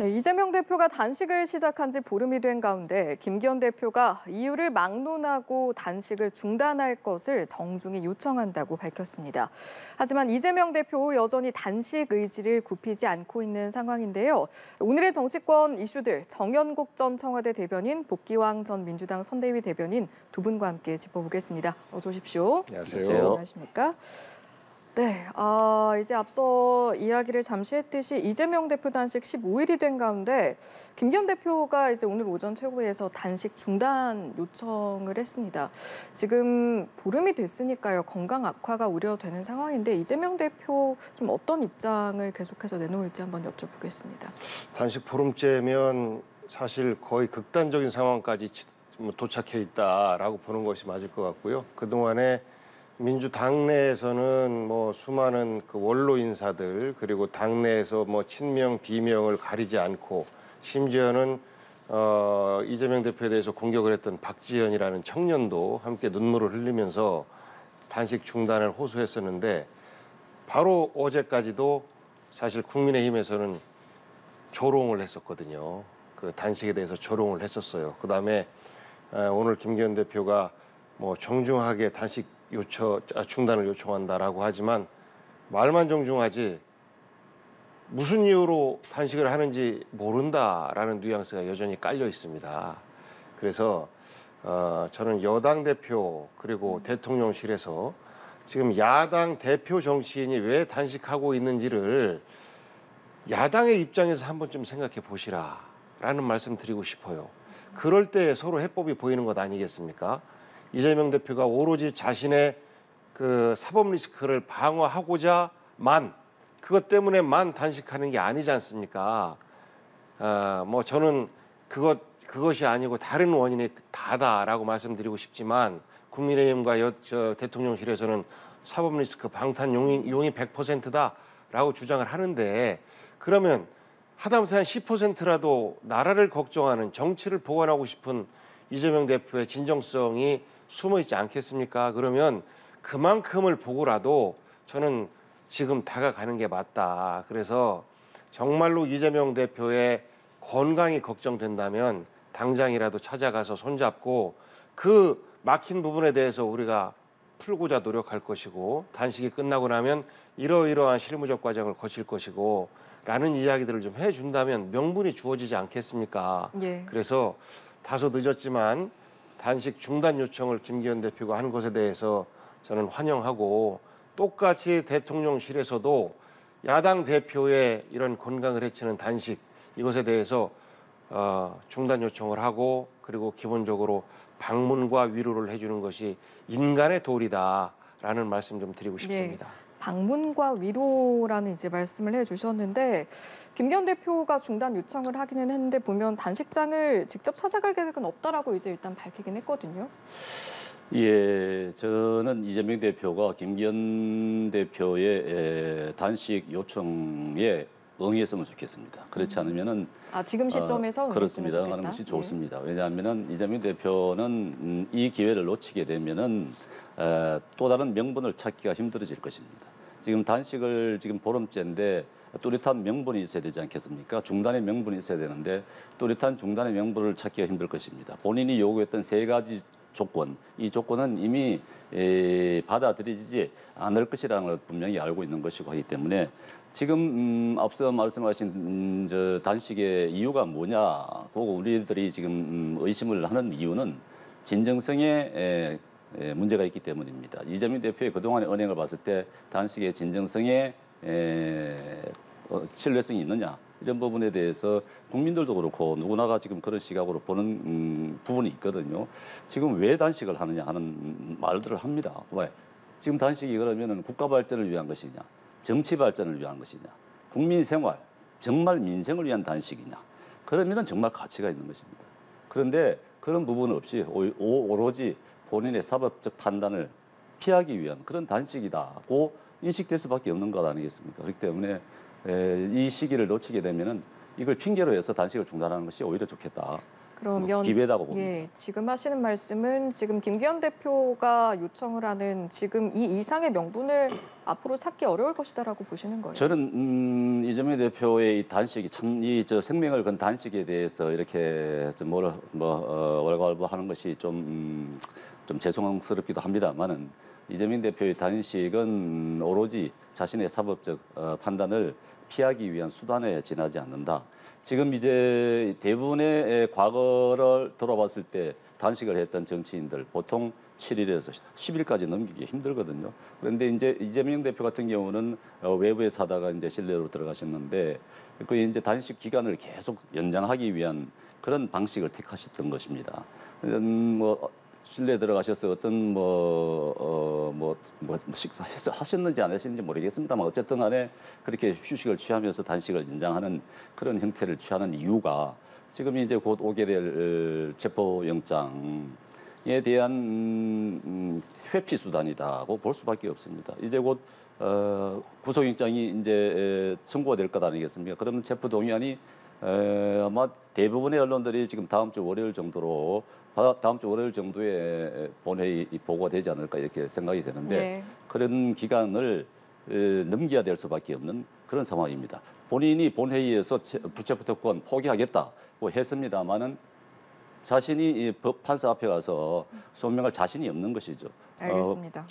네, 이재명 대표가 단식을 시작한 지 보름이 된 가운데 김기현 대표가 이유를 막론하고 단식을 중단할 것을 정중히 요청한다고 밝혔습니다. 하지만 이재명 대표 여전히 단식 의지를 굽히지 않고 있는 상황인데요. 오늘의 정치권 이슈들 정연국 전 청와대 대변인, 복기왕 전 민주당 선대위 대변인 두 분과 함께 짚어보겠습니다. 어서 오십시오. 안녕하세요. 안녕하십니까? 네, 이제 앞서 이야기를 잠시 했듯이 이재명 대표 단식 15일이 된 가운데 김기현 대표가 이제 오늘 오전 최고위에서 단식 중단 요청을 했습니다. 지금 보름이 됐으니까요. 건강 악화가 우려되는 상황인데 이재명 대표 좀 어떤 입장을 계속해서 내놓을지 한번 여쭤보겠습니다. 단식 보름째면 사실 거의 극단적인 상황까지 도착해 있다라고 보는 것이 맞을 것 같고요. 그동안에 민주당 내에서는 뭐 수많은 그 원로 인사들 그리고 당내에서 뭐 친명 비명을 가리지 않고 심지어는 이재명 대표에 대해서 공격을 했던 박지현이라는 청년도 함께 눈물을 흘리면서 단식 중단을 호소했었는데 바로 어제까지도 사실 국민의힘에서는 조롱을 했었거든요. 그 단식에 대해서 조롱을 했었어요. 그다음에 오늘 김기현 대표가 뭐 정중하게 단식 중단을 요청한다라고 하지만 말만 정중하지 무슨 이유로 단식을 하는지 모른다라는 뉘앙스가 여전히 깔려 있습니다. 그래서 저는 여당 대표 그리고 대통령실에서 지금 야당 대표 정치인이 왜 단식하고 있는지를 야당의 입장에서 한 번쯤 생각해 보시라라는 말씀 드리고 싶어요. 그럴 때 서로 해법이 보이는 것 아니겠습니까? 이재명 대표가 오로지 자신의 그 사법 리스크를 방어하고자만 그것 때문에만 단식하는 게 아니지 않습니까? 뭐 저는 그것이 아니고 다른 원인이 다다라고 말씀드리고 싶지만 국민의힘과 대통령실에서는 사법 리스크 방탄 용인 100%다라고 주장을 하는데 그러면 하다못해 한 10%라도 나라를 걱정하는 정치를 보완하고 싶은 이재명 대표의 진정성이 숨어 있지 않겠습니까? 그러면 그만큼을 보고라도 저는 지금 다가가는 게 맞다. 그래서 정말로 이재명 대표의 건강이 걱정된다면 당장이라도 찾아가서 손잡고 그 막힌 부분에 대해서 우리가 풀고자 노력할 것이고 단식이 끝나고 나면 이러이러한 실무적 과정을 거칠 것이고 라는 이야기들을 좀 해준다면 명분이 주어지지 않겠습니까? 예. 그래서 다소 늦었지만 단식 중단 요청을 김기현 대표가 한 것에 대해서 저는 환영하고 똑같이 대통령실에서도 야당 대표의 이런 건강을 해치는 단식 이것에 대해서 중단 요청을 하고 그리고 기본적으로 방문과 위로를 해주는 것이 인간의 도리다라는 말씀 좀 드리고 싶습니다. 네. 방문과 위로라는 이제 말씀을 해주셨는데 김기현 대표가 중단 요청을 하기는 했는데 보면 단식장을 직접 찾아갈 계획은 없다라고 이제 일단 밝히긴 했거든요. 예, 저는 이재명 대표가 김기현 대표의 단식 요청에 응했으면 좋겠습니다. 그렇지 않으면은 지금 시점에서 그렇습니다. 응하는 것이 좋습니다. 예. 왜냐하면은 이재명 대표는 이 기회를 놓치게 되면은. 또 다른 명분을 찾기가 힘들어질 것입니다. 지금 단식을 지금 보름째인데 뚜렷한 명분이 있어야 되지 않겠습니까? 중단의 명분이 있어야 되는데 뚜렷한 중단의 명분을 찾기가 힘들 것입니다. 본인이 요구했던 세 가지 조건, 이 조건은 이미 받아들이지 않을 것이라는 걸 분명히 알고 있는 것이고 하기 때문에 지금 앞서 말씀하신 저 단식의 이유가 뭐냐고 우리들이 지금 의심을 하는 이유는 진정성의 문제가 있기 때문입니다. 이재명 대표의 그동안의 언행을 봤을 때 단식의 진정성에 신뢰성이 있느냐 이런 부분에 대해서 국민들도 그렇고 누구나가 지금 그런 시각으로 보는 부분이 있거든요. 지금 왜 단식을 하느냐 하는 말들을 합니다. 왜? 지금 단식이 그러면은 국가 발전을 위한 것이냐, 정치 발전을 위한 것이냐, 국민 생활, 정말 민생을 위한 단식이냐 그러면은 정말 가치가 있는 것입니다. 그런데 그런 부분 없이 오로지 본인의 사법적 판단을 피하기 위한 그런 단식이라고 인식될 수밖에 없는 것 아니겠습니까? 그렇기 때문에 이 시기를 놓치게 되면은 이걸 핑계로 해서 단식을 중단하는 것이 오히려 좋겠다. 그러면 기회라고 봅니다. 예, 지금 하시는 말씀은 지금 김기현 대표가 요청을 하는 지금 이 이상의 명분을 앞으로 찾기 어려울 것이다라고 보시는 거예요? 저는 이재명 대표의 이 단식이 참 이 저 생명을 건 단식에 대해서 이렇게 좀 월가월부하는 것이 좀 죄송스럽기도 합니다만은 이재명 대표의 단식은 오로지 자신의 사법적 판단을 피하기 위한 수단에 지나지 않는다. 지금 이제 대부분의 과거를 돌아봤을 때 단식을 했던 정치인들 보통 7일에서 10일까지 넘기기 힘들거든요. 그런데 이제 이재명 대표 같은 경우는 외부에서 하다가 이제 실내로 들어가셨는데 그 이제 단식 기간을 계속 연장하기 위한 그런 방식을 택하셨던 것입니다. 뭐 실내에 들어가셔서 어떤 식사하셨는지 안 하셨는지 모르겠습니다만 어쨌든 간에 그렇게 휴식을 취하면서 단식을 인정하는 그런 형태를 취하는 이유가 지금 이제 곧 오게 될 체포영장에 대한 회피 수단이라고 볼 수밖에 없습니다. 이제 곧 구속영장이 이제 선고가 될 것 아니겠습니까? 그러면 체포동의안이 아마 대부분의 언론들이 지금 다음 주 월요일 정도에 본회의 보고가 되지 않을까 이렇게 생각이 되는데 네. 그런 기간을 넘겨야 될 수밖에 없는 그런 상황입니다. 본인이 본회의에서 불체포 특권 포기하겠다고 했습니다마는 자신이 판사 앞에 가서 소명할 자신이 없는 것이죠. 알겠습니다.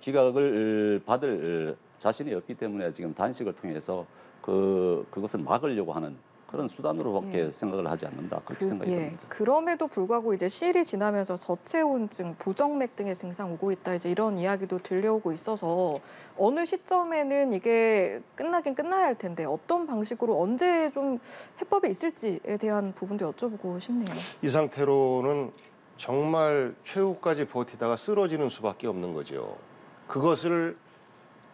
기각을 받을 자신이 없기 때문에 지금 단식을 통해서 그것을 막으려고 하는 그런 수단으로밖에 예. 생각을 하지 않는다. 그렇게 생각이 듭니다. 예. 그럼에도 불구하고 이제 시일이 지나면서 저체온증, 부정맥 등의 증상 오고 있다. 이제 이런 이야기도 들려오고 있어서 어느 시점에는 이게 끝나긴 끝나야 할 텐데 어떤 방식으로 언제 좀 해법이 있을지에 대한 부분도 여쭤보고 싶네요. 이 상태로는 정말 최후까지 버티다가 쓰러지는 수밖에 없는 거죠. 그것을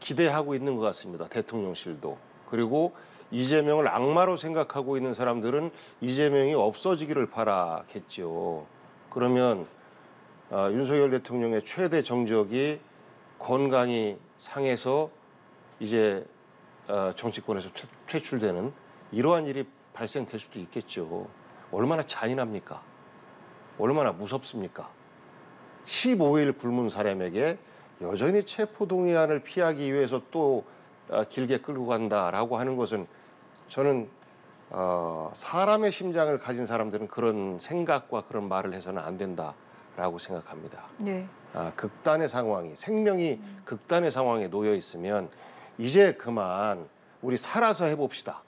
기대하고 있는 것 같습니다. 대통령실도. 그리고 이재명을 악마로 생각하고 있는 사람들은 이재명이 없어지기를 바라겠죠. 그러면 윤석열 대통령의 최대 정적이 건강이 상해서 이제 정치권에서 퇴출되는 이러한 일이 발생될 수도 있겠죠. 얼마나 잔인합니까? 얼마나 무섭습니까? 15일 굶은 사람에게 여전히 체포동의안을 피하기 위해서 또 길게 끌고 간다라고 하는 것은 저는 사람의 심장을 가진 사람들은 그런 생각과 그런 말을 해서는 안 된다라고 생각합니다. 네. 극단의 상황이 생명이 극단의 상황에 놓여 있으면 이제 그만 우리 살아서 해봅시다.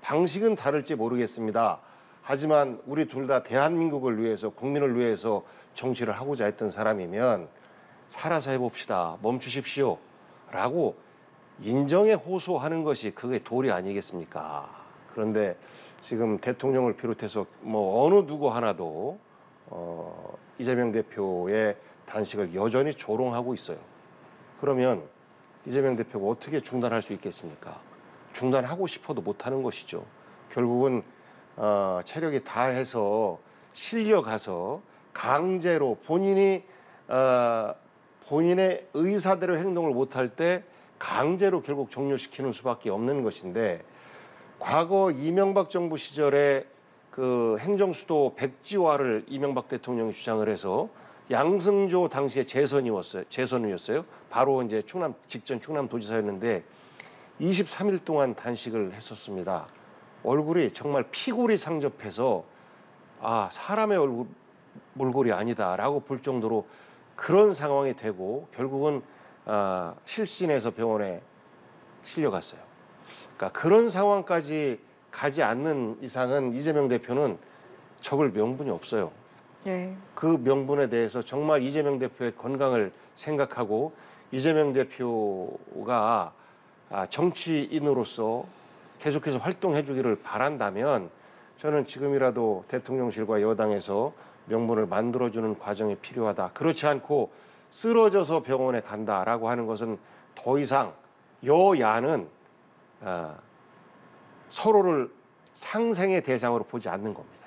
방식은 다를지 모르겠습니다. 하지만 우리 둘 다 대한민국을 위해서 국민을 위해서 정치를 하고자 했던 사람이면 살아서 해봅시다. 멈추십시오라고 인정에 호소하는 것이 그게 도리 아니겠습니까? 그런데 지금 대통령을 비롯해서 어느 누구 하나도 이재명 대표의 단식을 여전히 조롱하고 있어요. 그러면 이재명 대표가 어떻게 중단할 수 있겠습니까? 중단하고 싶어도 못하는 것이죠. 결국은 체력이 다 해서 실려가서 강제로 본인의 의사대로 행동을 못할 때 강제로 결국 종료시키는 수밖에 없는 것인데 과거 이명박 정부 시절에 그 행정수도 백지화를 이명박 대통령이 주장을 해서 양승조 당시에 재선이었어요. 바로 이제 충남도지사였는데 23일 동안 단식을 했었습니다. 얼굴이 정말 피골이 상접해서 아 사람의 얼굴 몰골이 아니다라고 볼 정도로 그런 상황이 되고 결국은 실신해서 병원에 실려갔어요. 그러니까 그런 상황까지 가지 않는 이상은 이재명 대표는 적을 명분이 없어요. 네. 그 명분에 대해서 정말 이재명 대표의 건강을 생각하고 이재명 대표가 정치인으로서 계속해서 활동해 주기를 바란다면 저는 지금이라도 대통령실과 여당에서 명분을 만들어주는 과정이 필요하다. 그렇지 않고 쓰러져서 병원에 간다라고 하는 것은 더 이상 여야는 서로를 상생의 대상으로 보지 않는 겁니다.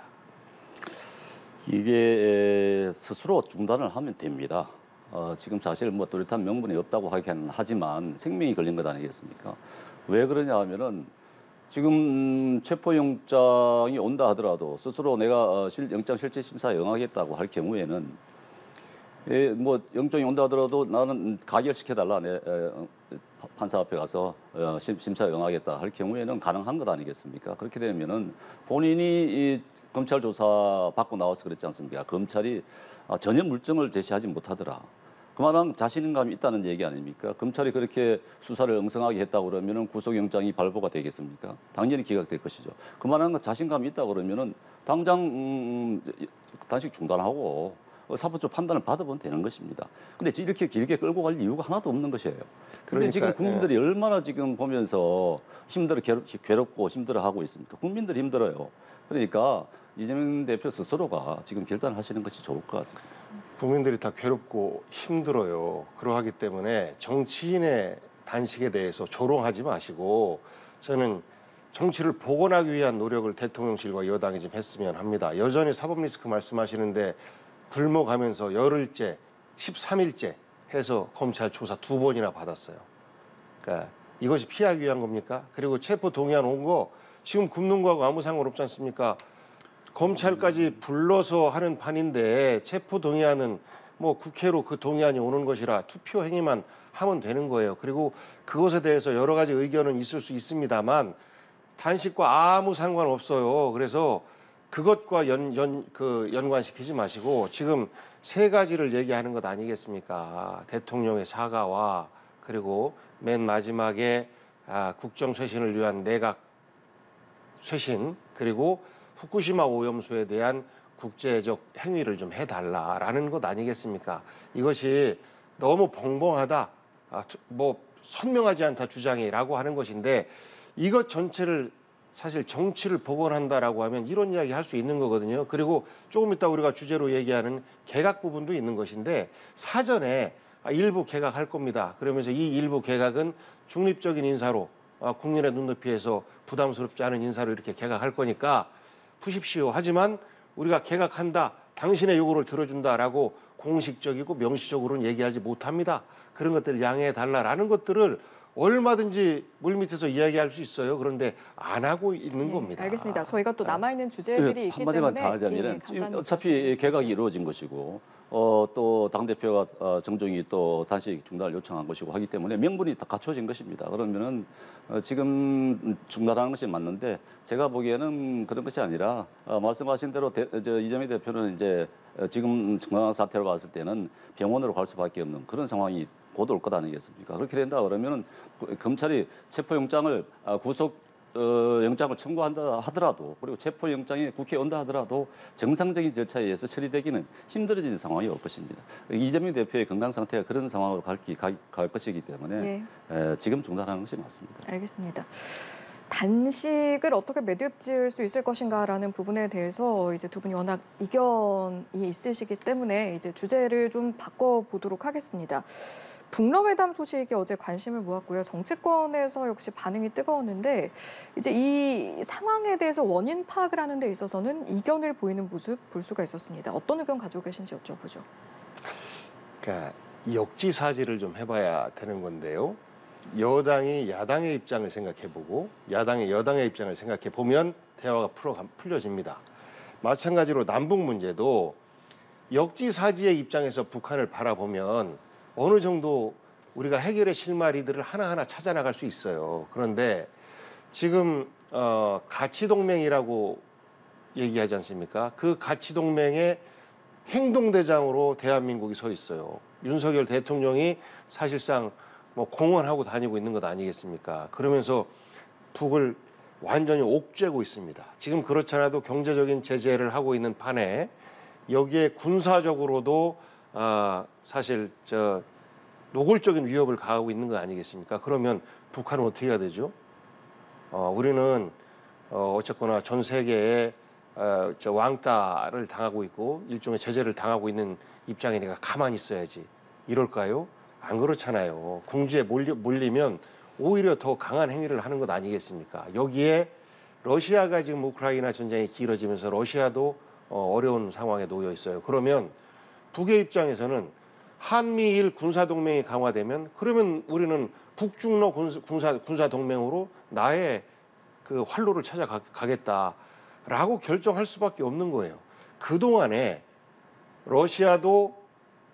이게 스스로 중단을 하면 됩니다. 지금 사실 뚜렷한 명분이 없다고 하긴 하지만 생명이 걸린 것 아니겠습니까? 왜 그러냐 하면은 지금 체포영장이 온다 하더라도 스스로 내가 영장실질심사에 응하겠다고 할 경우에는 뭐 영장이 온다 하더라도 나는 가결시켜달라, 내 판사 앞에 가서 심사에 응하겠다 할 경우에는 가능한 것 아니겠습니까? 그렇게 되면은 본인이 검찰 조사 받고 나와서 그랬지 않습니까? 검찰이 전혀 물증을 제시하지 못하더라. 그만한 자신감이 있다는 얘기 아닙니까? 검찰이 그렇게 수사를 엉성하게 했다고 그러면 구속영장이 발부가 되겠습니까? 당연히 기각될 것이죠. 그만한 자신감이 있다고 그러면 당장 단식 중단하고 사법적 판단을 받아보면 되는 것입니다. 그런데 이렇게 길게 끌고 갈 이유가 하나도 없는 것이에요. 그런데 그러니까, 지금 국민들이 예. 얼마나 지금 보면서 괴롭고 힘들어하고 있습니까? 국민들이 힘들어요. 그러니까 이재명 대표 스스로가 지금 결단하시는 것이 좋을 것 같습니다. 국민들이 다 괴롭고 힘들어요. 그러하기 때문에 정치인의 단식에 대해서 조롱하지 마시고 저는 정치를 복원하기 위한 노력을 대통령실과 여당이 좀 했으면 합니다. 여전히 사법 리스크 말씀하시는데 굶어가면서 열흘째, 13일째 해서 검찰 조사 2번이나 받았어요. 그러니까 이것이 피하기 위한 겁니까? 그리고 체포 동의안 온 거 지금 굶는 거하고 아무 상관없지 않습니까? 검찰까지 불러서 하는 판인데 체포 동의안은 뭐 국회로 그 동의안이 오는 것이라 투표 행위만 하면 되는 거예요. 그리고 그것에 대해서 여러 가지 의견은 있을 수 있습니다만 단식과 아무 상관없어요. 그래서 그것과 연관시키지 마시고 지금 세 가지를 얘기하는 것 아니겠습니까? 대통령의 사과와 그리고 맨 마지막에 국정 쇄신을 위한 내각 쇄신 그리고 후쿠시마 오염수에 대한 국제적 행위를 좀 해달라라는 것 아니겠습니까? 이것이 너무 벙벙하다, 뭐 선명하지 않다 주장이라고 하는 것인데 이것 전체를 사실 정치를 복원한다라고 하면 이런 이야기 할 수 있는 거거든요. 그리고 조금 이따 우리가 주제로 얘기하는 개각 부분도 있는 것인데 사전에 일부 개각할 겁니다. 그러면서 이 일부 개각은 중립적인 인사로 국민의 눈높이에서 부담스럽지 않은 인사로 이렇게 개각할 거니까 푸십시오. 하지만 우리가 개각한다, 당신의 요구를 들어준다라고 공식적이고 명시적으로는 얘기하지 못합니다. 그런 것들 양해해달라라는 것들을 얼마든지 물밑에서 이야기할 수 있어요. 그런데 안 하고 있는 겁니다. 알겠습니다. 저희가 또 남아있는 주제들이 있기 한마디만 때문에 한마디만 다 하자면 어차피 개각이 이루어진 것이고 또 당대표가 정종이 또 단식 중단을 요청한 것이고 하기 때문에 명분이 다 갖춰진 것입니다. 그러면은 지금 중단하는 것이 맞는데 제가 보기에는 그런 것이 아니라 말씀하신 대로 이재명 대표는 이제 지금 건강 상태로 봤을 때는 병원으로 갈 수밖에 없는 그런 상황이 곧 올 것 아니겠습니까? 그렇게 된다 그러면은 검찰이 체포영장을 구속영장을 청구한다 하더라도 그리고 체포영장이 국회에 온다 하더라도 정상적인 절차에 의해서 처리되기는 힘들어지는 상황이 올 것입니다. 이재명 대표의 건강 상태가 그런 상황으로 갈 것이기 때문에 예. 지금 중단하는 것이 맞습니다. 알겠습니다. 단식을 어떻게 매듭 지을 수 있을 것인가라는 부분에 대해서 이제 두 분이 워낙 이견이 있으시기 때문에 이제 주제를 좀 바꿔보도록 하겠습니다. 북러회담 소식이 어제 관심을 모았고요. 정치권에서 역시 반응이 뜨거웠는데 이제 이 상황에 대해서 원인 파악을 하는 데 있어서는 이견을 보이는 모습 볼 수가 있었습니다. 어떤 의견 가지고 계신지 여쭤보죠. 그러니까 역지사지를 좀 해봐야 되는 건데요. 여당이 야당의 입장을 생각해보고 야당이 여당의 입장을 생각해보면 대화가 풀려집니다. 마찬가지로 남북 문제도 역지사지의 입장에서 북한을 바라보면 어느 정도 우리가 해결의 실마리들을 하나하나 찾아나갈 수 있어요. 그런데 지금 가치동맹이라고 얘기하지 않습니까? 그 가치동맹의 행동대장으로 대한민국이 서 있어요. 윤석열 대통령이 사실상 뭐 공언하고 다니고 있는 것 아니겠습니까? 그러면서 북을 완전히 옥죄고 있습니다. 지금 그렇잖아도 경제적인 제재를 하고 있는 판에 여기에 군사적으로도 사실 노골적인 위협을 가하고 있는 것 아니겠습니까? 그러면 북한은 어떻게 해야 되죠? 우리는 어쨌거나 전 세계에 왕따를 당하고 있고 일종의 제재를 당하고 있는 입장이니까 가만히 있어야지. 이럴까요? 안 그렇잖아요. 궁지에 몰리면 오히려 더 강한 행위를 하는 것 아니겠습니까? 여기에 러시아가 지금 우크라이나 전쟁이 길어지면서 러시아도 어려운 상황에 놓여 있어요. 그러면 북의 입장에서는 한미일 군사동맹이 강화되면 그러면 우리는 북중러 군사동맹으로 나의 그 활로를 찾아가겠다라고 결정할 수밖에 없는 거예요. 그동안에 러시아도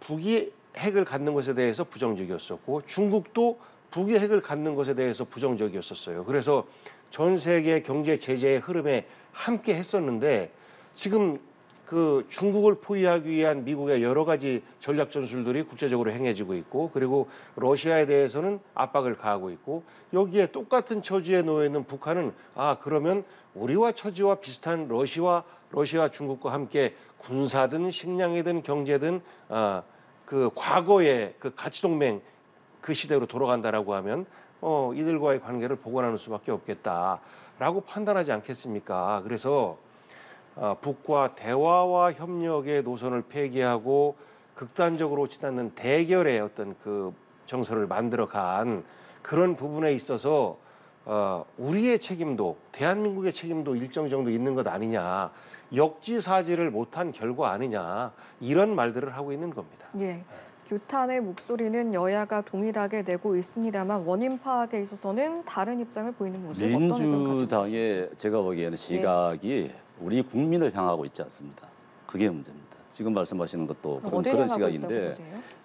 북이 핵을 갖는 것에 대해서 부정적이었었고 중국도 북이 핵을 갖는 것에 대해서 부정적이었었어요. 그래서 전 세계 경제 제재의 흐름에 함께 했었는데 지금 그 중국을 포위하기 위한 미국의 여러 가지 전략 전술들이 국제적으로 행해지고 있고 그리고 러시아에 대해서는 압박을 가하고 있고 여기에 똑같은 처지에 놓여 있는 북한은 아 그러면 우리와 처지와 비슷한 러시아 중국과 함께 군사든 식량이든 경제든 그 과거의 그 가치 동맹 그 시대로 돌아간다라고 하면 이들과의 관계를 복원하는 수밖에 없겠다라고 판단하지 않겠습니까? 그래서 북과 대화와 협력의 노선을 폐기하고 극단적으로 치닫는 대결의 어떤 그 정서를 만들어간 그런 부분에 있어서 우리의 책임도 대한민국의 책임도 일정 정도 있는 것 아니냐. 역지사지를 못한 결과 아니냐. 이런 말들을 하고 있는 겁니다. 예. 규탄의 목소리는 여야가 동일하게 내고 있습니다만 원인 파악에 있어서는 다른 입장을 보이는 모습 어떤 의견 가지고 계십니까? 민주당의 제가 보기에는 시각이 예. 우리 국민을 향하고 있지 않습니다. 그게 문제입니다. 지금 말씀하시는 것도 그런 시각인데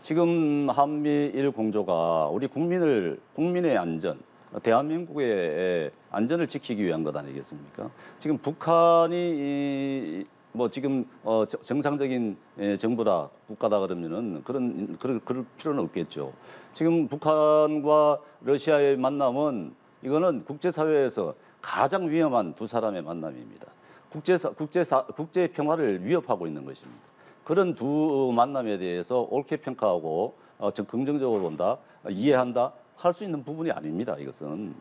지금 한미일 공조가 우리 국민의 안전, 대한민국의 안전을 지키기 위한 것 아니겠습니까? 지금 북한이 뭐 지금 정상적인 정부다, 국가다 그러면은 그럴 필요는 없겠죠. 지금 북한과 러시아의 만남은 이거는 국제사회에서 가장 위험한 두 사람의 만남입니다. 국제 평화를 위협하고 있는 것입니다. 그런 두 만남에 대해서 옳게 평가하고 긍정적으로 본다, 이해한다 할 수 있는 부분이 아닙니다. 이것은.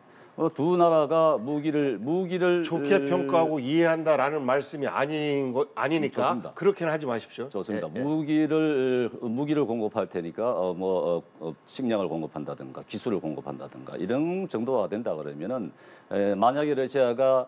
두 나라가 무기를 좋게 평가하고 이해한다라는 말씀이 아니니까 좋습니다. 그렇게는 하지 마십시오. 좋습니다. 예, 예. 무기를 공급할 테니까 식량을 공급한다든가 기술을 공급한다든가 이런 정도가 된다 그러면은 만약에 러시아가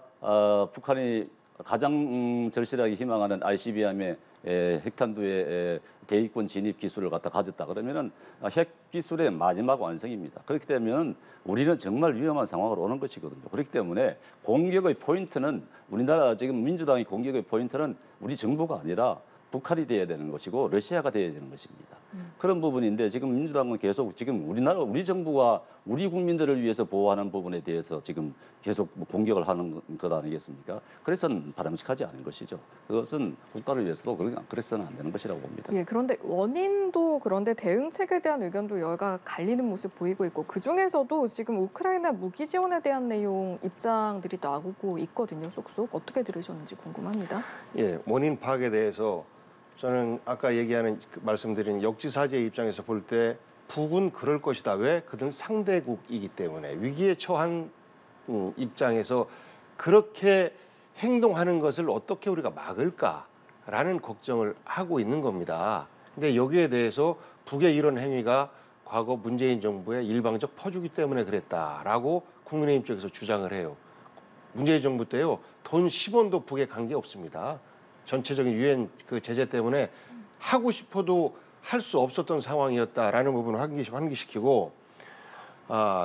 북한이 가장 절실하게 희망하는 ICBM의 핵탄두의 대입권 진입 기술을 갖다 가졌다 그러면은 핵 기술의 마지막 완성입니다. 그렇기 때문에 우리는 정말 위험한 상황으로 오는 것이거든요. 그렇기 때문에 공격의 포인트는 우리나라 지금 민주당의 공격의 포인트는 우리 정부가 아니라 북한이 돼야 되는 것이고 러시아가 돼야 되는 것입니다. 그런 부분인데 지금 민주당은 계속 지금 우리 정부와 우리 국민들을 위해서 보호하는 부분에 대해서 지금 계속 공격을 하는 것 아니겠습니까? 그래서는 바람직하지 않은 것이죠. 그것은 국가를 위해서도 그래서는 안 되는 것이라고 봅니다. 예, 그런데 원인도 그런데 대응책에 대한 의견도 여야가 갈리는 모습 보이고 있고 그중에서도 지금 우크라이나 무기 지원에 대한 내용 입장들이 나오고 있거든요. 쏙쏙 어떻게 들으셨는지 궁금합니다. 예, 원인 파악에 대해서 저는 아까 말씀드린 역지사지의 입장에서 볼 때 북은 그럴 것이다. 왜? 그들은 상대국이기 때문에 위기에 처한 입장에서 그렇게 행동하는 것을 어떻게 우리가 막을까라는 걱정을 하고 있는 겁니다. 근데 여기에 대해서 북의 이런 행위가 과거 문재인 정부의 일방적 퍼주기 때문에 그랬다라고 국민의힘 쪽에서 주장을 해요. 문재인 정부 때요. 돈 10원도 북에 간 게 없습니다. 전체적인 유엔 그 제재 때문에 하고 싶어도 할 수 없었던 상황이었다라는 부분을 환기시키고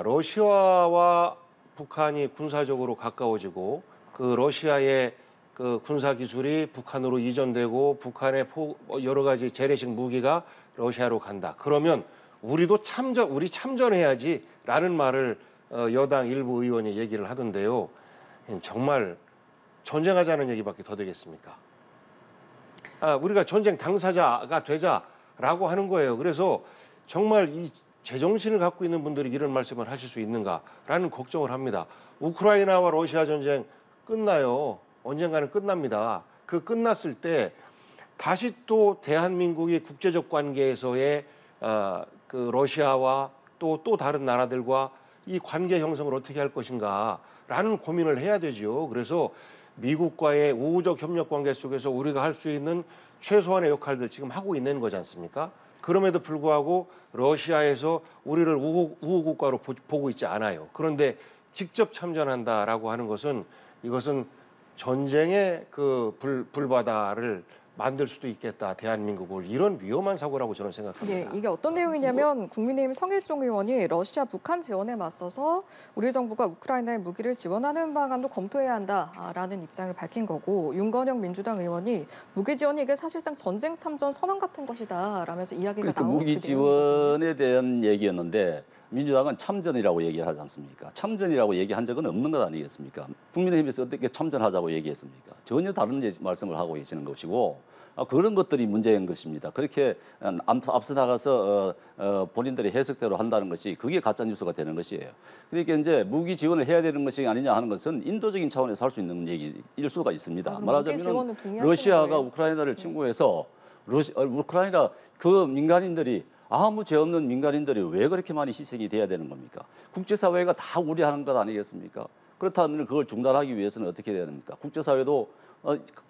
러시아와 북한이 군사적으로 가까워지고 그 러시아의 그 군사 기술이 북한으로 이전되고 북한의 여러 가지 재래식 무기가 러시아로 간다. 그러면 우리도 우리 참전해야지라는 말을 여당 일부 의원이 얘기를 하던데요. 정말 전쟁하자는 얘기밖에 더 되겠습니까? 우리가 전쟁 당사자가 되자라고 하는 거예요. 그래서 정말 이 제정신을 갖고 있는 분들이 이런 말씀을 하실 수 있는가라는 걱정을 합니다. 우크라이나와 러시아 전쟁 끝나요. 언젠가는 끝납니다. 그 끝났을 때 다시 또 대한민국이 국제적 관계에서의 그 러시아와 또 다른 나라들과 이 관계 형성을 어떻게 할 것인가라는 고민을 해야 되죠. 그래서 미국과의 우호적 협력 관계 속에서 우리가 할 수 있는 최소한의 역할들 지금 하고 있는 거지 않습니까? 그럼에도 불구하고 러시아에서 우리를 우호국가로 보고 있지 않아요. 그런데 직접 참전한다라고 하는 것은 이것은 전쟁의 그 불바다를 만들 수도 있겠다, 대한민국을. 이런 위험한 사고라고 저는 생각합니다. 네, 이게 어떤 내용이냐면 국민의힘 성일종 의원이 러시아 북한 지원에 맞서서 우리 정부가 우크라이나에 무기를 지원하는 방안도 검토해야 한다라는 입장을 밝힌 거고, 윤건영 민주당 의원이 무기 지원이 이게 사실상 전쟁 참전 선언 같은 것이다 라면서 이야기가 그러니까 나오고 무기 지원에 대한 얘기였는데 민주당은 참전이라고 얘기를 하지 않습니까? 참전이라고 얘기한 적은 없는 것 아니겠습니까? 국민의힘에서 어떻게 참전하자고 얘기했습니까? 전혀 다른 말씀을 하고 계시는 것이고, 그런 것들이 문제인 것입니다. 그렇게 앞서 나가서 본인들의 해석대로 한다는 것이, 그게 가짜뉴스가 되는 것이에요. 그러니까 이제 무기 지원을 해야 되는 것이 아니냐 하는 것은 인도적인 차원에서 할 수 있는 얘기일 수가 있습니다. 말하자면 러시아가 우크라이나를 침공해서 우크라이나 그 민간인들이 아무 죄 없는 민간인들이 왜 그렇게 많이 희생이 돼야 되는 겁니까? 국제사회가 다 우려하는 것 아니겠습니까? 그렇다면 그걸 중단하기 위해서는 어떻게 해야 됩니까? 국제사회도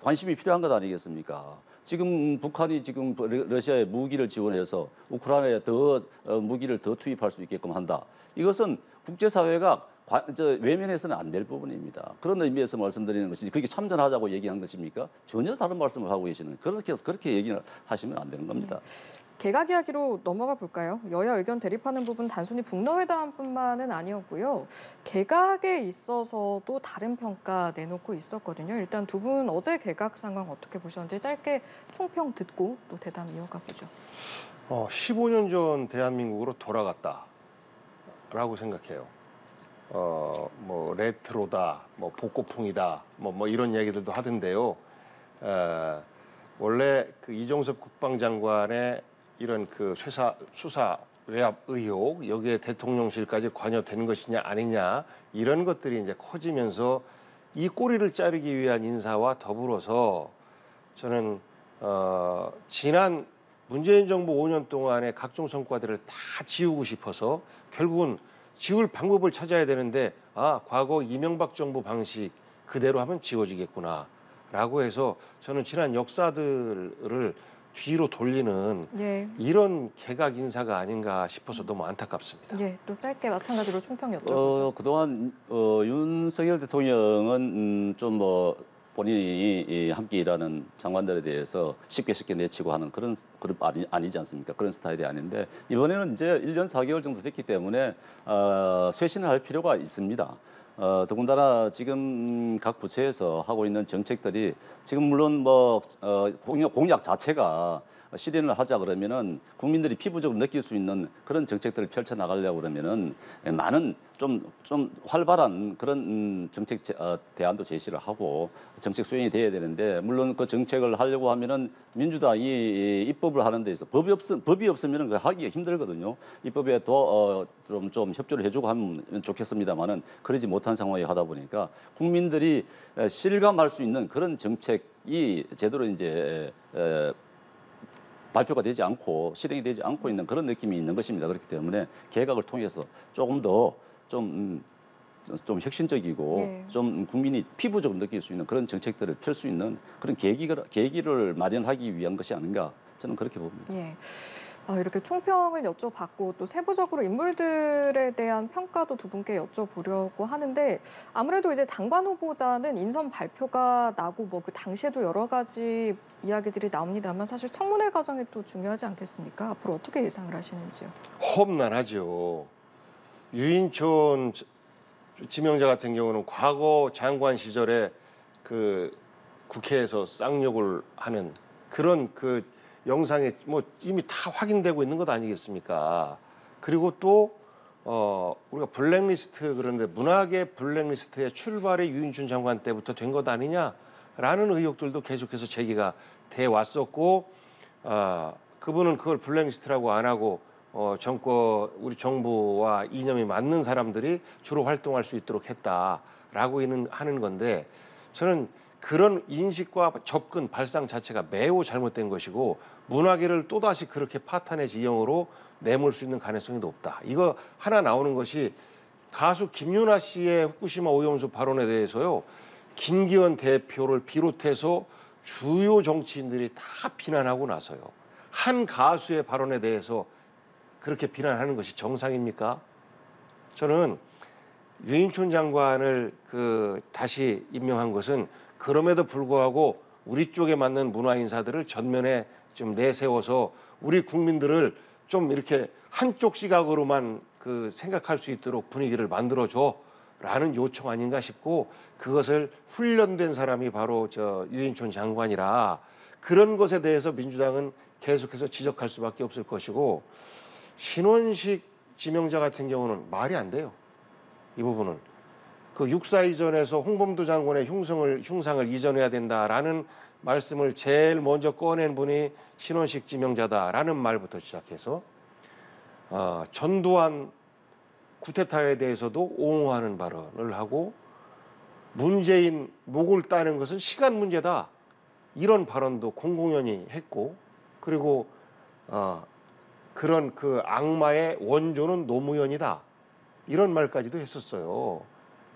관심이 필요한 것 아니겠습니까? 지금 북한이 지금 러시아에 무기를 지원해서 우크라이나에 더 무기를 더 투입할 수 있게끔 한다. 이것은 국제사회가 외면해서는 안 될 부분입니다. 그런 의미에서 말씀드리는 것이지, 그렇게 참전하자고 얘기한 것입니까? 전혀 다른 말씀을 하고 계시는, 그렇게 얘기를 하시면 안 되는 겁니다. 개각 이야기로 넘어가 볼까요? 여야 의견 대립하는 부분 단순히 북러회담뿐만은 아니었고요. 개각에 있어서도 다른 평가 내놓고 있었거든요. 일단 두 분 어제 개각 상황 어떻게 보셨는지 짧게 총평 듣고 또 대담 이어가 보죠. 15년 전 대한민국으로 돌아갔다라고 생각해요. 뭐 레트로다, 뭐 복고풍이다, 뭐 이런 얘기들도 하던데요. 원래 그 이종섭 국방장관의 이런 그 수사 외압 의혹, 여기에 대통령실까지 관여된 것이냐 아니냐, 이런 것들이 이제 커지면서 이 꼬리를 자르기 위한 인사와 더불어서 저는 지난 문재인 정부 5년 동안의 각종 성과들을 다 지우고 싶어서 결국은 지울 방법을 찾아야 되는데, 아, 과거 이명박 정부 방식 그대로 하면 지워지겠구나라고 해서 저는 지난 역사들을 뒤로 돌리는, 예, 이런 개각 인사가 아닌가 싶어서 너무 안타깝습니다. 예, 또 짧게 마찬가지로 총평 여쭤보죠. 그동안 윤석열 대통령은 좀 본인이 함께 일하는 장관들에 대해서 쉽게 내치고 하는 그런 그룹 아니지 않습니까? 그런 스타일이 아닌데, 이번에는 이제 1년 4개월 정도 됐기 때문에 쇄신을 할 필요가 있습니다. 더군다나 지금 각 부처에서 하고 있는 정책들이 지금 물론 공약 자체가 실현을 하자 그러면은 국민들이 피부적으로 느낄 수 있는 그런 정책들을 펼쳐 나가려고 그러면은 많은 좀 활발한 그런 정책 대안도 제시를 하고 정책 수행이 돼야 되는데, 물론 그 정책을 하려고 하면은 민주당이 입법을 하는 데 있어서 법이 없으면은 그 하기가 힘들거든요. 입법에 더 좀 협조를 해주고 하면 좋겠습니다만은 그러지 못한 상황에 하다 보니까 국민들이 실감할 수 있는 그런 정책이 제대로 이제 발표가 되지 않고 실행이 되지 않고 있는 그런 느낌이 있는 것입니다. 그렇기 때문에 개각을 통해서 조금 더 좀 혁신적이고, 네, 좀 국민이 피부적으로 느낄 수 있는 그런 정책들을 펼 수 있는 그런 계기를 마련하기 위한 것이 아닌가, 저는 그렇게 봅니다. 네. 이렇게 총평을 여쭤봤고 또 세부적으로 인물들에 대한 평가도 두 분께 여쭤보려고 하는데, 아무래도 이제 장관 후보자는 인선 발표가 나고 그 당시에도 여러 가지 이야기들이 나옵니다만 사실 청문회 과정이 또 중요하지 않겠습니까? 앞으로 어떻게 예상을 하시는지요? 험난하죠. 유인촌 지명자 같은 경우는 과거 장관 시절에 그 국회에서 쌍욕을 하는 그런 그 영상에 이미 다 확인되고 있는 것 아니겠습니까? 그리고 또 우리가 블랙리스트, 그런데 문학의 블랙리스트의 출발이 유인춘 장관 때부터 된 것 아니냐라는 의혹들도 계속해서 제기가 돼 왔었고, 그분은 그걸 블랙리스트라고 안 하고 우리 정부와 이념이 맞는 사람들이 주로 활동할 수 있도록 했다라고 하는 건데, 저는 그런 인식과 접근, 발상 자체가 매우 잘못된 것이고, 문화계를 또다시 그렇게 파탄의 지경으로 내몰 수 있는 가능성이 높다. 이거 하나 나오는 것이 가수 김유나 씨의 후쿠시마 오염수 발언에 대해서요, 김기현 대표를 비롯해서 주요 정치인들이 다 비난하고 나서요, 한 가수의 발언에 대해서 그렇게 비난하는 것이 정상입니까? 저는 유인촌 장관을 다시 임명한 것은 그럼에도 불구하고 우리 쪽에 맞는 문화 인사들을 전면에 좀 내세워서 우리 국민들을 좀 이렇게 한쪽 시각으로만 그 생각할 수 있도록 분위기를 만들어줘라는 요청 아닌가 싶고, 그것을 훈련된 사람이 바로 저 유인촌 장관이라 그런 것에 대해서 민주당은 계속해서 지적할 수밖에 없을 것이고, 신원식 지명자 같은 경우는 말이 안 돼요. 이 부분은 그 육사 이전에서 홍범도 장군의 흉상을 이전해야 된다라는 말씀을 제일 먼저 꺼낸 분이 신원식 지명자다라는 말부터 시작해서 전두환 쿠데타에 대해서도 옹호하는 발언을 하고, 문재인 목을 따는 것은 시간 문제다 이런 발언도 공공연히 했고, 그리고 그런 그 악마의 원조는 노무현이다 이런 말까지도 했었어요.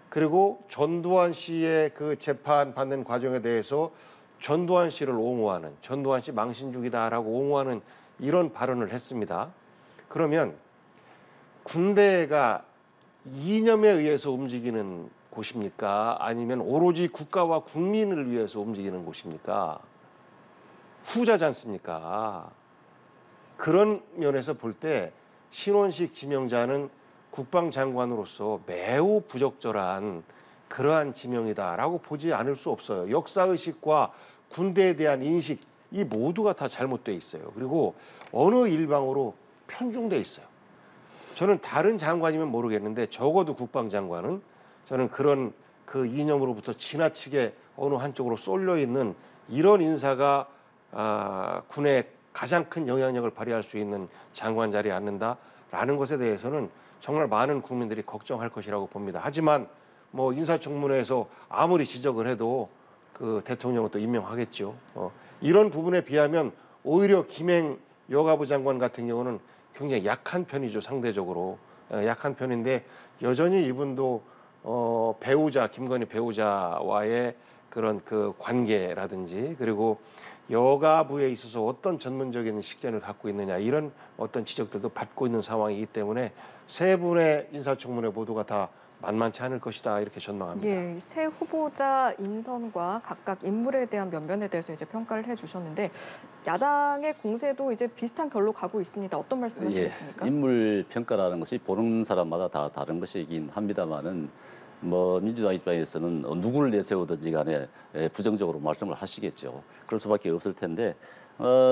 그리고 전두환 씨의 그 재판 받는 과정에 대해서 전두환 씨를 옹호하는, 전두환 씨 망신주기다라고 옹호하는 이런 발언을 했습니다. 그러면 군대가 이념에 의해서 움직이는 곳입니까? 아니면 오로지 국가와 국민을 위해서 움직이는 곳입니까? 후자지 않습니까? 그런 면에서 볼 때 신원식 지명자는 국방장관으로서 매우 부적절한 그러한 지명이다라고 보지 않을 수 없어요. 역사의식과 군대에 대한 인식, 이 모두가 다 잘못돼 있어요. 그리고 어느 일방으로 편중돼 있어요. 저는 다른 장관이면 모르겠는데 적어도 국방장관은 저는 그런 그 이념으로부터 지나치게 어느 한쪽으로 쏠려 있는 이런 인사가 군에 가장 큰 영향력을 발휘할 수 있는 장관 자리에 앉는다라는 것에 대해서는 정말 많은 국민들이 걱정할 것이라고 봅니다. 하지만 뭐 인사청문회에서 아무리 지적을 해도 그 대통령은 또 임명하겠죠. 이런 부분에 비하면 오히려 김행 여가부 장관 같은 경우는 굉장히 약한 편이죠. 상대적으로 약한 편인데 여전히 이분도 배우자 김건희 배우자와의 그런 그 관계라든지, 그리고 여가부에 있어서 어떤 전문적인 식견을 갖고 있느냐 이런 어떤 지적들도 받고 있는 상황이기 때문에 세 분의 인사청문회 모두가 다 만만치 않을 것이다 이렇게 전망합니다. 예, 새 후보자 인선과 각각 인물에 대한 면면에 대해서 이제 평가를 해주셨는데 야당의 공세도 이제 비슷한 결로 가고 있습니다. 어떤 말씀하시겠습니까? 예, 인물 평가라는 것이 보는 사람마다 다 다른 것이긴 합니다만은 뭐 민주당 입장에서는 누구를 내세우든지 간에 부정적으로 말씀을 하시겠죠. 그럴 수밖에 없을 텐데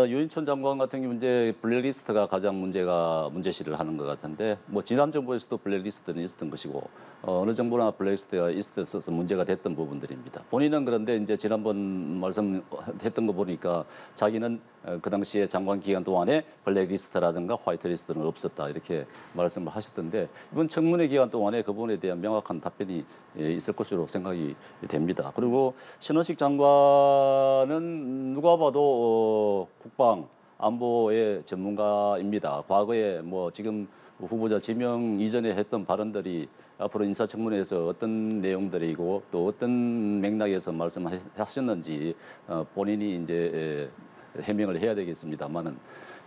유인촌 장관 같은 경우 이제 블랙리스트가 가장 문제시를 하는 것 같은데 뭐 지난 정부에서도 블랙리스트는 있었던 것이고 어느 정부나 블랙리스트가 있어서 문제가 됐던 부분들입니다. 본인은 그런데 이제 지난번 말씀했던 거 보니까 자기는 그 당시에 장관 기간 동안에 블랙리스트라든가 화이트리스트는 없었다 이렇게 말씀을 하셨던데 이번 청문회 기간 동안에 그 부분에 대한 명확한 답변이 있을 것으로 생각이 됩니다. 그리고 신원식 장관은 누가 봐도 국방 안보의 전문가입니다. 과거에 뭐 지금 후보자 지명 이전에 했던 발언들이 앞으로 인사청문회에서 어떤 내용들이고 또 어떤 맥락에서 말씀하셨는지 본인이 이제 해명을 해야 되겠습니다만은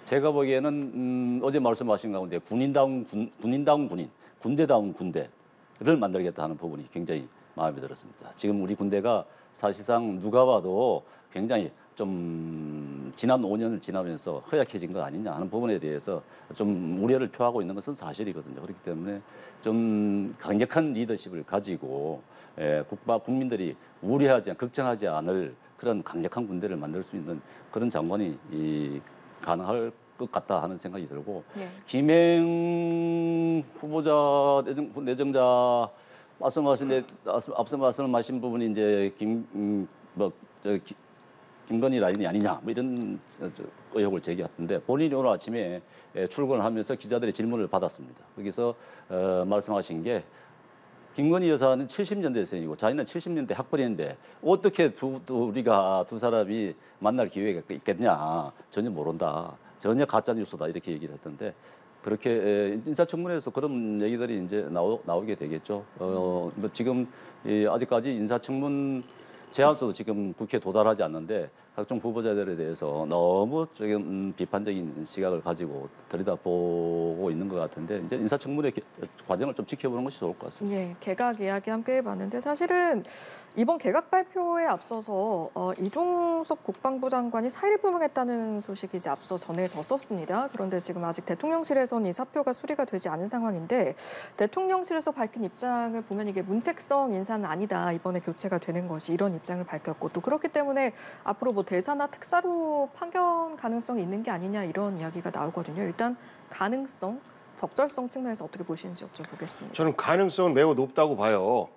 제가 보기에는 어제 말씀하신 가운데 군인다운 군인, 군대다운 군대를 만들겠다 하는 부분이 굉장히 마음에 들었습니다. 지금 우리 군대가 사실상 누가 봐도 굉장히 좀 지난 5년을 지나면서 허약해진 거 아니냐 하는 부분에 대해서 좀 우려를 표하고 있는 것은 사실이거든요. 그렇기 때문에 좀 강력한 리더십을 가지고 국민들이 우려하지, 걱정하지 않을 그런 강력한 군대를 만들 수 있는 그런 장관이 가능할 것 같다 하는 생각이 들고 네. 김행 후보자 내정자 앞서 말씀하신 부분이 이제 김건희 라인이 아니냐 뭐 이런 의혹을 제기했는데 본인이 오늘 아침에 출근을 하면서 기자들의 질문을 받았습니다. 거기서 말씀하신 게 김건희 여사는 70년대생이고 자기는 70년대 학번인데 어떻게 우리가 두 사람이 만날 기회가 있겠냐 전혀 모른다. 전혀 가짜뉴스다 이렇게 얘기를 했던데 그렇게 인사청문회에서 그런 얘기들이 이제 나오게 되겠죠. 지금 아직까지 인사청문 제안서도 지금 국회에 도달하지 않는데 각종 후보자들에 대해서 너무 지금 비판적인 시각을 가지고 들여다보고 있는 것 같은데 이제 인사청문회 과정을 좀 지켜보는 것이 좋을 것 같습니다. 예, 개각 이야기 함께 해봤는데 사실은 이번 개각 발표에 앞서서 이종섭 국방부 장관이 사의를 표명했다는 소식이 이제 앞서 전해졌었습니다. 그런데 지금 아직 대통령실에서는 이 사표가 수리가 되지 않은 상황인데 대통령실에서 밝힌 입장을 보면 이게 문책성 인사는 아니다. 이번에 교체가 되는 것이 이런 입장을 밝혔고 또 그렇기 때문에 앞으로 뭐 대사나 특사로 판결 가능성이 있는 게 아니냐 이런 이야기가 나오거든요. 일단 가능성, 적절성 측면에서 어떻게 보시는지 여쭤보겠습니다. 저는 가능성은 매우 높다고 봐요.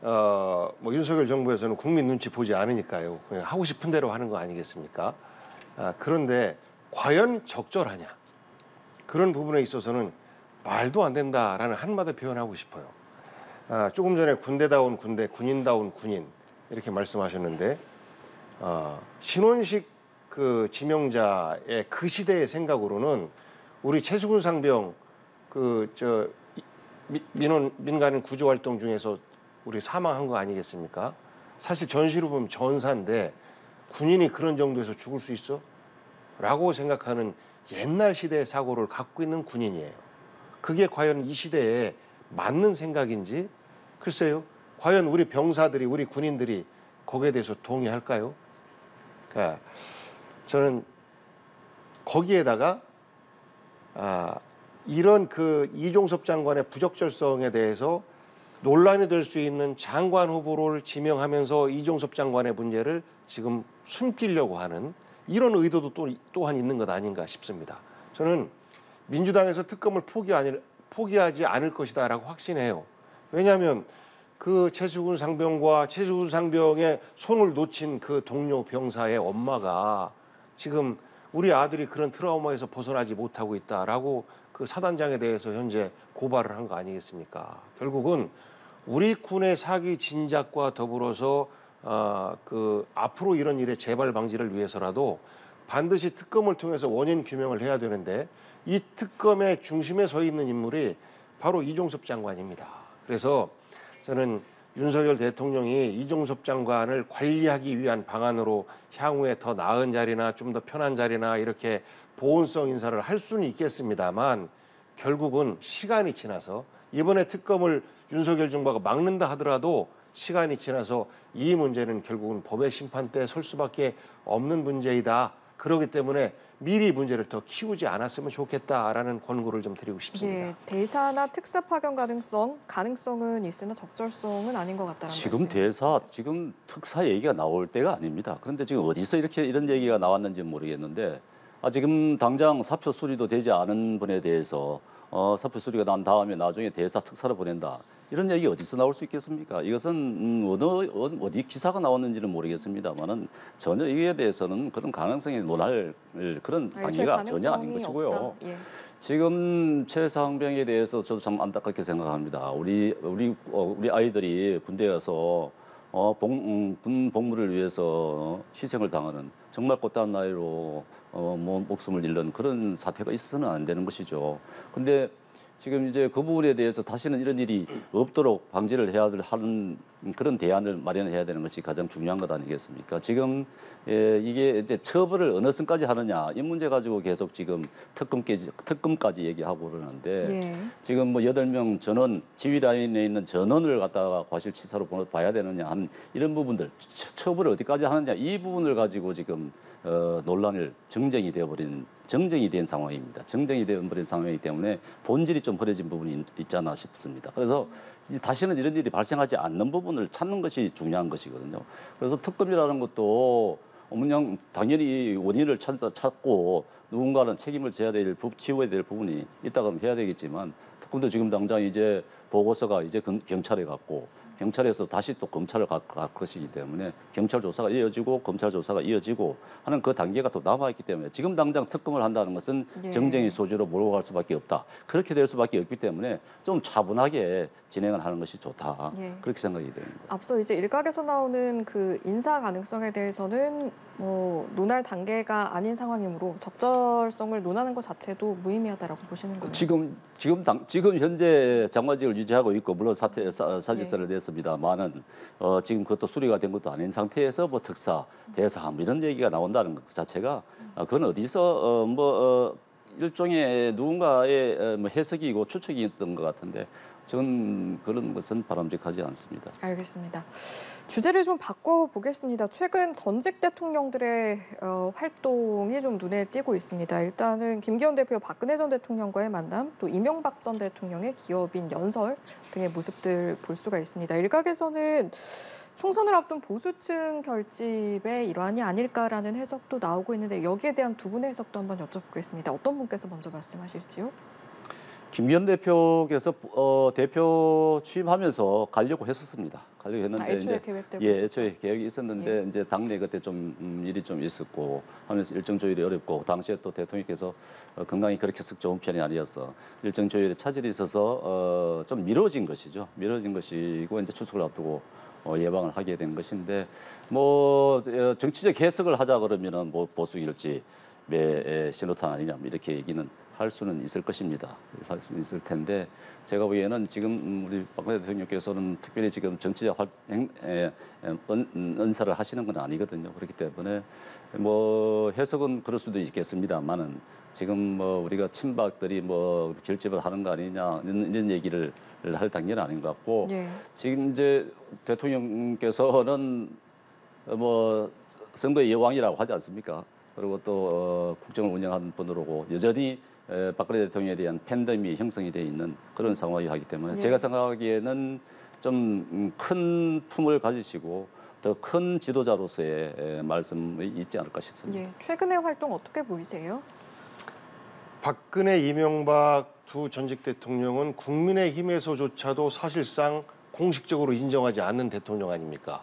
뭐 윤석열 정부에서는 국민 눈치 보지 않으니까요. 그냥 하고 싶은 대로 하는 거 아니겠습니까? 그런데 과연 적절하냐. 그런 부분에 있어서는 말도 안 된다라는 한마디 표현하고 싶어요. 조금 전에 군대다운 군대, 군인다운 군인 이렇게 말씀하셨는데 신원식 그 지명자의 그 시대의 생각으로는 우리 최수근 상병 민간 구조활동 중에서 우리 사망한 거 아니겠습니까? 사실 전시로 보면 전사인데 군인이 그런 정도에서 죽을 수 있어? 라고 생각하는 옛날 시대의 사고를 갖고 있는 군인이에요. 그게 과연 이 시대에 맞는 생각인지 글쎄요. 과연 우리 병사들이 우리 군인들이 거기에 대해서 동의할까요? 그러니까 저는 거기에다가 이런 그 이종섭 장관의 부적절성에 대해서 논란이 될 수 있는 장관 후보를 지명하면서 이종섭 장관의 문제를 지금 숨기려고 하는 이런 의도도 또한 있는 것 아닌가 싶습니다. 저는 민주당에서 특검을 포기하지 않을 것이다라고 확신해요. 왜냐하면 그 최수근 상병과 최수근 상병의 손을 놓친 그 동료 병사의 엄마가 지금 우리 아들이 그런 트라우마에서 벗어나지 못하고 있다라고 그 사단장에 대해서 현재 고발을 한 거 아니겠습니까? 결국은 우리 군의 사기 진작과 더불어서 앞으로 이런 일의 재발 방지를 위해서라도 반드시 특검을 통해서 원인 규명을 해야 되는데 이 특검의 중심에 서 있는 인물이 바로 이종섭 장관입니다. 그래서 저는 윤석열 대통령이 이종섭 장관을 관리하기 위한 방안으로 향후에 더 나은 자리나 좀 더 편한 자리나 이렇게 보온성 인사를 할 수는 있겠습니다만 결국은 시간이 지나서 이번에 특검을 윤석열 정부가 막는다 하더라도 시간이 지나서 이 문제는 결국은 법의 심판대에 설 수밖에 없는 문제이다. 그렇기 때문에 미리 문제를 더 키우지 않았으면 좋겠다라는 권고를 좀 드리고 싶습니다. 예, 대사나 특사 파견 가능성은 있으나 적절성은 아닌 것 같다는 지금 말씀. 지금 특사 얘기가 나올 때가 아닙니다. 그런데 지금 어디서 이렇게 이런 얘기가 나왔는지 모르겠는데 지금 당장 사표 수리도 되지 않은 분에 대해서 사표 수리가 난 다음에 나중에 대사 특사로 보낸다. 이런 얘기 어디서 나올 수 있겠습니까? 이것은 어디 기사가 나왔는지는 모르겠습니다만은 전혀 이에 대해서는 그런 가능성이 논할 그런 단계가 전혀 아닌 것이고요. 예. 지금 최 상병에 대해서 저도 참 안타깝게 생각합니다. 우리 아이들이 군대에 가서 군 복무를 위해서 희생을 당하는 정말 곧단 나이로 목숨을 잃는 그런 사태가 있어서는 안 되는 것이죠. 근데 지금 이제 그 부분에 대해서 다시는 이런 일이 없도록 방지를 해야 하는 그런 대안을 마련해야 되는 것이 가장 중요한 것 아니겠습니까? 지금 이게 이제 처벌을 어느 선까지 하느냐 이 문제 가지고 계속 지금 특검까지 얘기하고 그러는데 예. 지금 뭐 8명 전원 지휘라인에 있는 전원을 갖다가 과실치사로 봐야 되느냐 하는 이런 부분들 처벌을 어디까지 하느냐 이 부분을 가지고 지금 논란을 정쟁이 된 상황입니다. 정쟁이 되어버린 상황이기 때문에 본질이 좀 흐려진 부분이 있지 않나 싶습니다. 그래서 이제 다시는 이런 일이 발생하지 않는 부분을 찾는 것이 중요한 것이거든요. 그래서 특검이라는 것도 그냥 당연히 원인을 찾고 누군가는 책임을 져야 될 지워야 될 부분이 있다 그러면 해야 되겠지만 특검도 지금 당장 이제 보고서가 이제 경찰에 갔고 경찰에서 다시 또 검찰을 갈 것이기 때문에 경찰 조사가 이어지고 검찰 조사가 이어지고 하는 그 단계가 또 남아있기 때문에 지금 당장 특검을 한다는 것은 예. 정쟁의 소지로 몰고 갈 수밖에 없다. 그렇게 될 수밖에 없기 때문에 좀 차분하게 진행을 하는 것이 좋다. 예. 그렇게 생각이 됩니다. 앞서 이제 일각에서 나오는 그 인사 가능성에 대해서는 뭐 논할 단계가 아닌 상황이므로 적절성을 논하는 것 자체도 무의미하다라고 보시는 거예요? 지금 현재 장관직을 유지하고 있고 물론 사실사를 대해서 했습니다만은 지금 그것도 수리가 된 것도 아닌 상태에서 뭐 특사, 대사함 이런 얘기가 나온다는 것 자체가 그건 어디서 일종의 누군가의 해석이고 추측이었던 것 같은데 저는 그런 것은 바람직하지 않습니다. 알겠습니다. 주제를 좀 바꿔보겠습니다. 최근 전직 대통령들의 활동이 좀 눈에 띄고 있습니다. 일단은 김기현 대표, 박근혜 전 대통령과의 만남, 또 이명박 전 대통령의 기업인 연설 등의 모습들 볼 수가 있습니다. 일각에서는 총선을 앞둔 보수층 결집의 일환이 아닐까라는 해석도 나오고 있는데 여기에 대한 두 분의 해석도 한번 여쭤보겠습니다. 어떤 분께서 먼저 말씀하실지요? 김기현 대표께서 대표 취임하면서 가려고 했었습니다. 가려고 했는데 애초에 계획 때문에 애초에 계획이 있었는데 이제 당내 그때 좀 일이 좀 있었고 하면서 일정 조율이 어렵고 당시에 또 대통령께서 건강이 그렇게 썩 좋은 편이 아니어서 일정 조율에 차질이 있어서 좀 미뤄진 것이죠. 미뤄진 것이고 이제 추석을 앞두고 예방을 하게 된 것인데 뭐 정치적 해석을 하자 그러면은 뭐 보수 결집의 신호탄 아니냐 이렇게 얘기는 할 수는 있을 것입니다. 할 수는 있을 텐데 제가 보기에는 지금 우리 박근혜 대통령께서는 특별히 지금 정치적 은사를 하시는 건 아니거든요. 그렇기 때문에 뭐 해석은 그럴 수도 있겠습니다만은 지금 뭐 우리가 친박들이 뭐 결집을 하는 거 아니냐 이런 얘기를 할 단계는 아닌 것 같고 예. 지금 이제 대통령께서는 뭐 선거의 여왕이라고 하지 않습니까? 그리고 또 국정을 운영한 분으로고 여전히 박근혜 대통령에 대한 팬덤이 형성이 돼 있는 그런 상황이 하기 때문에 네. 제가 생각하기에는 좀 큰 품을 가지시고 더 큰 지도자로서의 말씀이 있지 않을까 싶습니다. 네. 최근의 활동 어떻게 보이세요? 박근혜, 이명박 두 전직 대통령은 국민의힘에서조차도 사실상 공식적으로 인정하지 않는 대통령 아닙니까?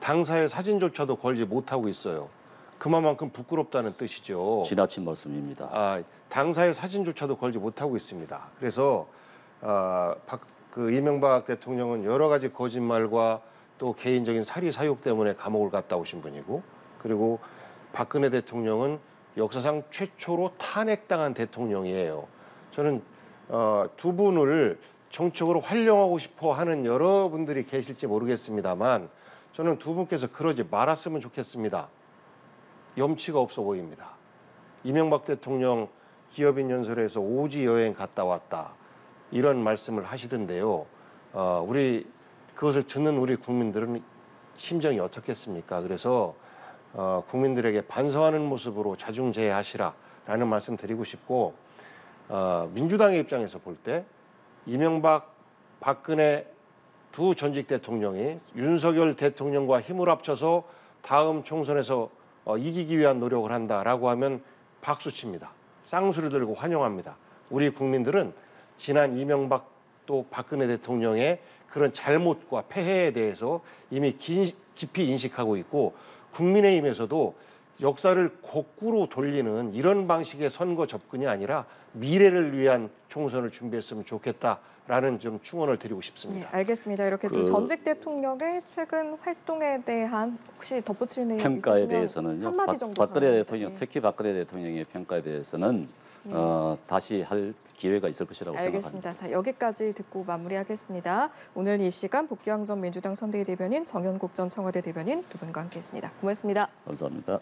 당사의 사진조차도 걸지 못하고 있어요. 그만큼 부끄럽다는 뜻이죠. 지나친 말씀입니다. 당사의 사진조차도 걸지 못하고 있습니다. 그래서 이명박 대통령은 여러 가지 거짓말과 또 개인적인 사리사욕 때문에 감옥을 갔다 오신 분이고 그리고 박근혜 대통령은 역사상 최초로 탄핵당한 대통령이에요. 저는 두 분을 정치적으로 활용하고 싶어 하는 여러분들이 계실지 모르겠습니다만 저는 두 분께서 그러지 말았으면 좋겠습니다. 염치가 없어 보입니다. 이명박 대통령 기업인 연설에서 오지 여행 갔다 왔다 이런 말씀을 하시던데요. 그것을 듣는 우리 국민들은 심정이 어떻겠습니까? 그래서 국민들에게 반성하는 모습으로 자중재하시라라는 말씀 드리고 싶고 민주당의 입장에서 볼 때 이명박, 박근혜 두 전직 대통령이 윤석열 대통령과 힘을 합쳐서 다음 총선에서 이기기 위한 노력을 한다라고 하면 박수칩니다. 쌍수를 들고 환영합니다. 우리 국민들은 지난 이명박 또 박근혜 대통령의 그런 잘못과 폐해에 대해서 이미 깊이 인식하고 있고 국민의힘에서도 역사를 거꾸로 돌리는 이런 방식의 선거 접근이 아니라 미래를 위한 총선을 준비했으면 좋겠다라는 좀 충언을 드리고 싶습니다. 네, 알겠습니다. 이렇게 두 전직 대통령의 최근 활동에 대한 혹시 덧붙일 내용 평가에 대해서는요. 한마디 정도 박근혜 대통령, 특히 박근혜 대통령의 평가에 대해서는 다시 할 기회가 있을 것이라고 생각합니다. 자, 여기까지 듣고 마무리하겠습니다. 오늘 이 시간 복기왕 전 민주당 선대위 대변인, 정연국 전 청와대 대변인 두 분과 함께했습니다. 고맙습니다. 감사합니다.